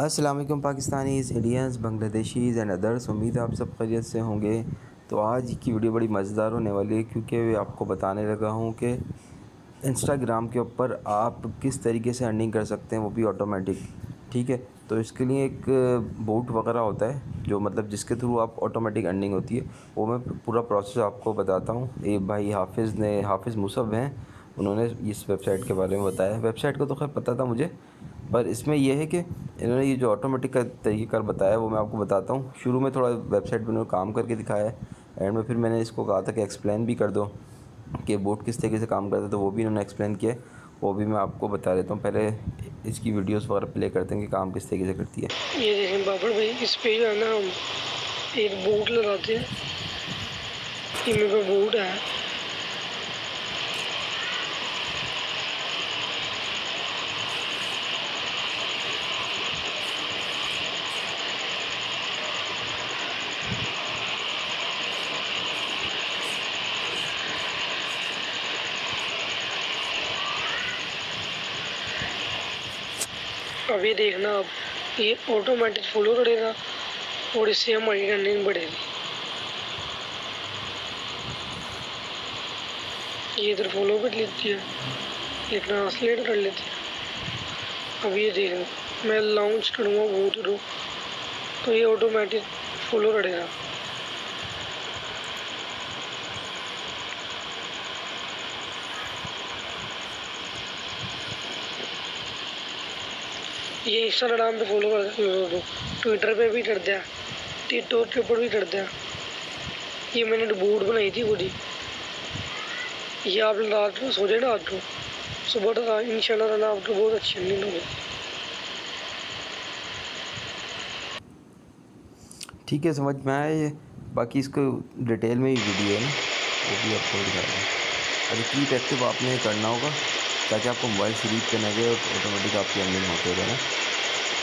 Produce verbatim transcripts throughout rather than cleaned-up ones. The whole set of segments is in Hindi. अस्सलाम वालेकुम Pakistanis, Indians, Bangladeshis and others. उम्मीद है आप सब खैरियत से होंगे। तो आज की वीडियो बड़ी मज़ेदार होने वाली है क्योंकि मैं आपको बताने लगा हूँ कि इंस्टाग्राम के ऊपर आप किस तरीके से अर्निंग कर सकते हैं, वो भी ऑटोमेटिक। ठीक है, तो इसके लिए एक बोट वगैरह होता है जो मतलब जिसके थ्रू आप ऑटोमेटिक अर्निंग होती है, वो मैं पूरा प्रोसेस आपको बताता हूँ। ये भाई हाफिज़ ने हाफिज़ मुसाब हैं, उन्होंने इस वेबसाइट के बारे में बताया। वेबसाइट को तो खैर पता था मुझे, पर इसमें यह है कि इन्होंने ये जो ऑटोमेटिक का तरीक़ेकार बताया वो मैं आपको बताता हूँ। शुरू में थोड़ा वेबसाइट पर उन्होंने काम करके दिखाया है, एंड में फिर मैंने इसको कहा था कि एक्सप्लेन भी कर दो कि बोट किस तरीके से काम करता है, तो वो भी इन्होंने एक्सप्लेन किया, वो भी मैं आपको बता देता हूँ। पहले इसकी वीडियोस वगैरह प्ले करते हैं कि काम किस तरीके से करती है। ये देखें बाबर भाई, इस पे जो है ना हम एक बोट लगाते हैं, बोट है अभी देखना आप, ये ऑटोमेटिक फॉलो करेगा और इससे हमारी अर्निंग बढ़ेगी। ये इधर फॉलो कर लेती है, लेकिन ट्रांसलेट कर लेती है। अब ये देखना मैं लॉन्च करूँगा वो थ्रू, तो ये ऑटोमेटिक फॉलो करेगा। ये इंस्टाग्राम पे फॉलो कर, ट्विटर पे भी कर दिया, टिकटॉक के ऊपर भी कर दिया। ये मैंने बोर्ड बनाई थी खुद ही। ये आप रात को सो जाए ना, आपको सुबह तक इंशाल्लाह रहना, आपको बहुत अच्छी नींद होगी। ठीक है, समझ में आया। ये बाकी इसको डिटेल में ही वीडियो है ना, वो भी आपको दिखा रहा है। अभी कीप एक्टिव आपने करना होगा ताकि आपको मोबाइल फ्रीज पे ना गए और ऑटोमेटिक आपकी अर्निंग होते रहे ना।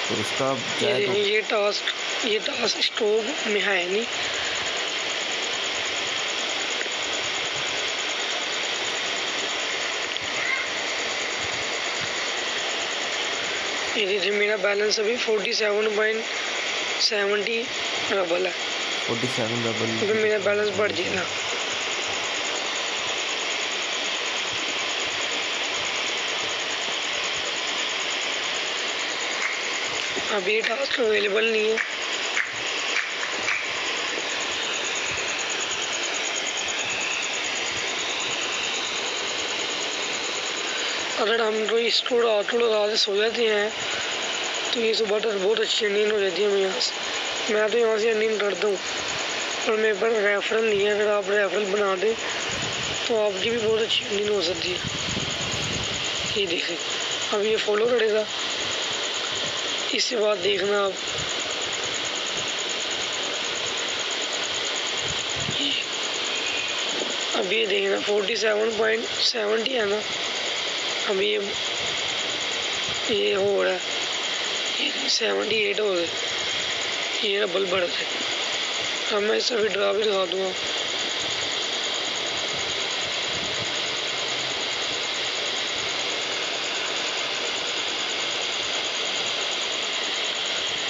तो इसका ये, तो ये टास्क ये टास्क स्टोर में है नहीं, ये मेरा बैलेंस अभी सैंतालीस पॉइंट सत्तर रबल है, सैंतालीस रबल, तो मेरा बैलेंस बढ़ जाएगा। अभी ये टास्क अवेलेबल नहीं है। अगर हम तो इसको रात को रात सो जाते हैं तो ये सुबह तक बहुत अच्छी नींद हो जाती है। मैं यहाँ से मैं तो यहाँ से नींद करता हूँ, और मेरे पर रेफरल नहीं है। अगर आप रेफरल बना दें तो आपकी भी बहुत अच्छी नींद हो सकती है। ये देखें, अब ये फॉलो करेगा। इसके बाद देखना आप, अब ये देखना सैंतालीस पॉइंट सत्तर है ना, अब ये ये हो रहा है अठहत्तर हो गए, ये डबल बढ़ गए। अब मैं इससे विड्रॉ भी दिखा दूँगा।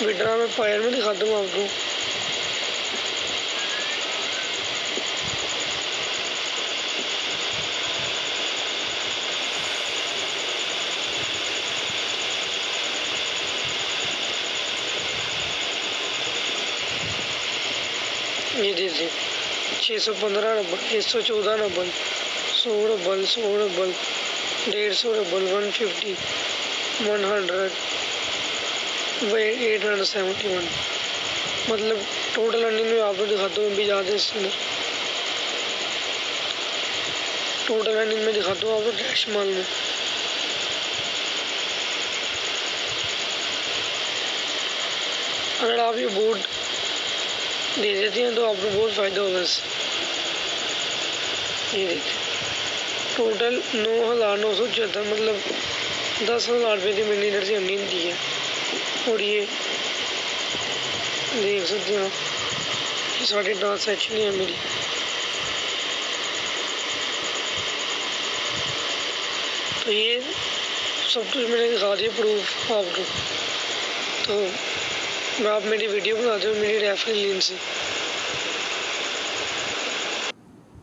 विड्रा में पायर में दिखा दूँगा आपको। ये देखिए छः सौ पंद्रह रबल, एक सौ चौदह रबल, सौ रबल, सौ रबल, डेढ़ सौ rouble, one fifty, one hundred, eight hundred seventy one. मतलब टोटल अर्निंग में आपको दिखाता हूँ, भी ज़्यादा इसके अंदर टोटल अर्निंग में दिखाता हूँ आपको कैश माल में। अगर आप ये बोर्ड दे देते हैं तो आपको बहुत फ़ायदा होगा इससे। ये देखिए टोटल नौ हज़ार नौ सौ चौहत्तर, मतलब दस हज़ार रुपये की मैंने इधर से अर्निंग दी है। और ये देख सकते हो ये सारी ट्रांसैक्शन है मेरी। तो ये सब कुछ मैंने दिखा दिया प्रूफ आपको। तो आप मेरी वीडियो बना दो मेरी रेफरल लिंक से।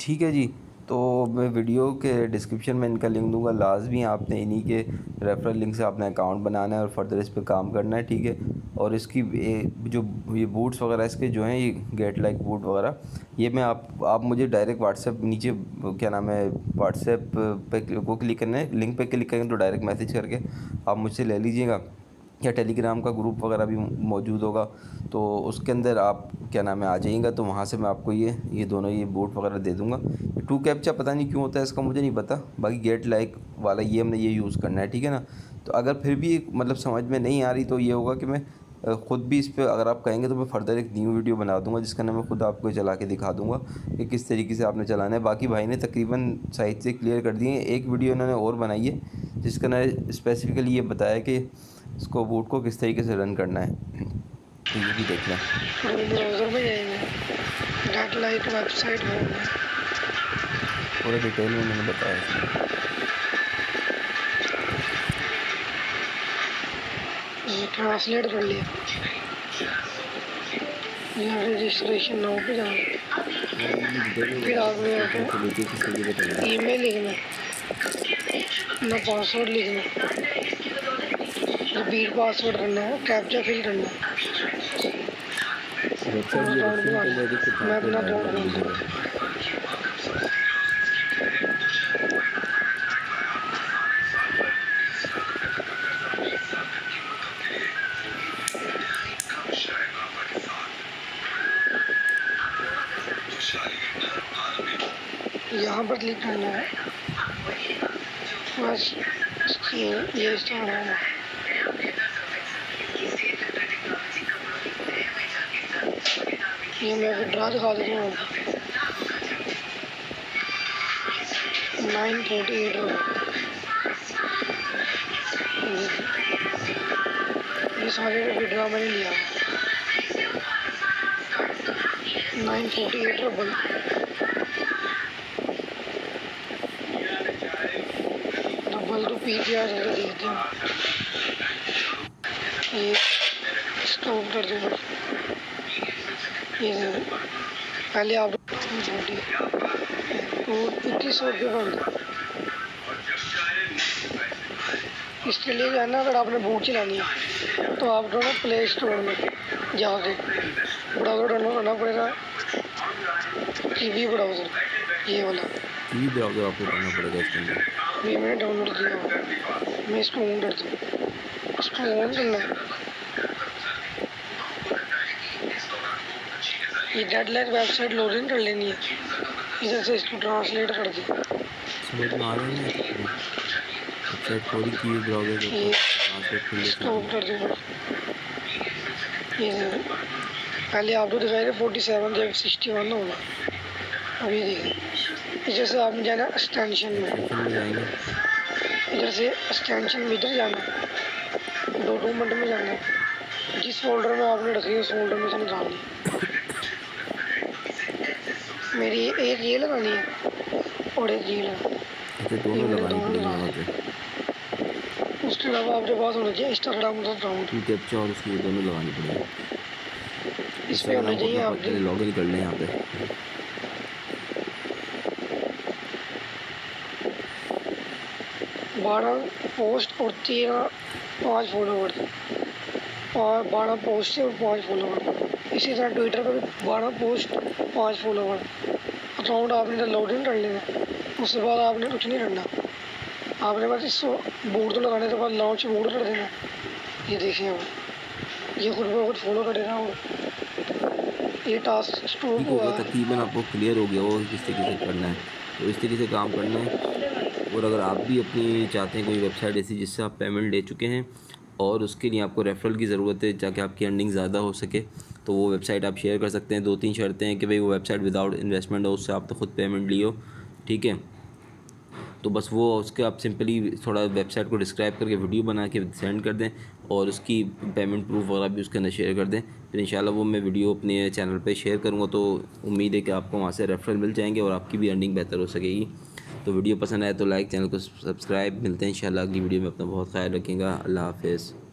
ठीक है जी, तो मैं वीडियो के डिस्क्रिप्शन में इनका लिंक दूंगा। लाजमी आपने इन्हीं के रेफरल लिंक से आपने अकाउंट बनाना है और फर्दर इस पे काम करना है। ठीक है, और इसकी जो ये बूट्स वगैरह इसके जो हैं ये गेट लाइक बूट वगैरह, ये मैं आप आप मुझे डायरेक्ट व्हाट्सएप नीचे क्या नाम है व्हाट्सएप पे वो क्लिक करना है, लिंक पे क्लिक करेंगे तो डायरेक्ट मैसेज करके आप मुझसे ले लीजिएगा। या टेलीग्राम का ग्रुप वगैरह भी मौजूद होगा तो उसके अंदर आप क्या नाम है आ जाइएगा, तो वहाँ से मैं आपको ये ये दोनों ये बूट वगैरह दे दूँगा। टू कैप्चा पता नहीं क्यों होता है इसका, मुझे नहीं पता। बाकी गेट लाइक वाला ये हमने ये यूज़ करना है। ठीक है ना, तो अगर फिर भी मतलब समझ में नहीं आ रही तो ये होगा कि मैं ख़ुद भी इस पर अगर आप कहेंगे तो मैं फर्दर एक न्यू वीडियो बना दूंगा जिसका नाम मैं ख़ुद आपको चला के दिखा दूंगा कि किस तरीके से आपने चलाना है। बाकी भाई ने तकरीबन साइड से क्लियर कर दिए। एक वीडियो इन्होंने और बनाई है जिसका नाम स्पेसिफ़िकली ये बताया कि इसको बूट को किस तरीके से रन करना है, तो ये भी देखना पूरा डिटेल में मैंने बताया। ट्रांसलेट कर लिया, यहाँ रजिस्ट्रेशन नाउ पे जाना, फिर आगे आपको ईमेल लिखना, अपना पासवर्ड लिखना, रिपीट पासवर्ड करना है, कैप्चा फिल करना है। मैं अपना यहाँ पर क्लिक करना है बस, ये इंस्टॉल होगा। ये मैं विड्रॉ दिखा देता हूँ, नाइन फोर्टी एट ये सारे विड्रॉ मैंने लिया, नाइन फोर्टी एट रुपये पीटीआर करके देखते हैं। ये स्टॉप कर दो, ये पहले आप छोटी तो इक्कीस सौ रुपये बंद। इसके लिए जाना अगर आपने बूट चलानी है तो आप दोनों प्ले स्टोर में जाके ब्राउज़र डाउनलोड करना पड़ेगा, टीवी ब्राउज़र ये वाला टीवी ब्राउज़र आपको डालना पड़ेगा। इसके अंदर ये मैंने डाउनलोड किया, मैं इसको ऑन कर दूँ, इसको ऑन करना है। ये गेटलाइक वेबसाइट लोड इन कर लेनी है, इधर से इसको ट्रांसलेट कर दी। स्टॉप कर दूँ, ये पहले आपको दिखाई फोर्टी सेवन जब सिक्सटी वन होगा। अभी देखिए इधर से आपने जाना एक्सटेंशन में, इधर से एक्सटेंशन में इधर जाना, डॉक्यूमेंट में जाना, जिस फोल्डर में आपने रखी है उस फोल्डर में से निकालनी। मेरी एक ये लगानी है और एक ये लगानी, उसके अलावा आपके पास होना चाहिए इंस्टाग्राम का अकाउंट, इस पर होना चाहिए आपके लॉग इन कर लें। यहाँ पे बारह पोस्ट और तेरह पाँच फॉलोवर और बारह पोस्ट और पाँच फॉलोवर, इसी तरह ट्विटर पर भी बारह पोस्ट पाँच फॉलोवर। अकाउंट आपने लॉग इन कर लेना, उसके बाद आपने कुछ नहीं करना, आपने बस इसको बूट तो लगाने के बाद लॉन्च बूट कर देना। ये देखिए आप, ये खुद ब खुद फॉलो करेगा और ये टास्क स्टोर होगा। तकरीबन आपको क्लियर हो गया वो किस तरीके से करना है, तो इस तरीके से काम करना है। और अगर आप भी अपनी चाहते हैं कोई वेबसाइट ऐसी जिससे आप पेमेंट ले चुके हैं और उसके लिए आपको रेफरल की ज़रूरत है ताकि आपकी अर्निंग ज़्यादा हो सके, तो वो वेबसाइट आप शेयर कर सकते हैं। दो तीन शर्तें हैं कि भाई वो वेबसाइट विदाउट इन्वेस्टमेंट हो, उससे आप तो ख़ुद पेमेंट लियो। ठीक है, तो बस वो उसके आप सिंपली थोड़ा वेबसाइट को डिस्क्राइब करके वीडियो बना के सेंड कर दें और उसकी पेमेंट प्रूफ वगैरह भी उसके अंदर शेयर कर दें। फिर इंशाल्लाह वो मैं वीडियो अपने चैनल पे शेयर करूँगा, तो उम्मीद है कि आपको वहाँ से रेफरल मिल जाएंगे और आपकी भी अर्निंग बेहतर हो सकेगी। तो वीडियो पसंद आए तो लाइक, चैनल को सब्सक्राइब। मिलते हैं इंशाल्लाह अगली वीडियो में, अपना बहुत ख्याल रखेंगे। अल्लाह हाफिज़।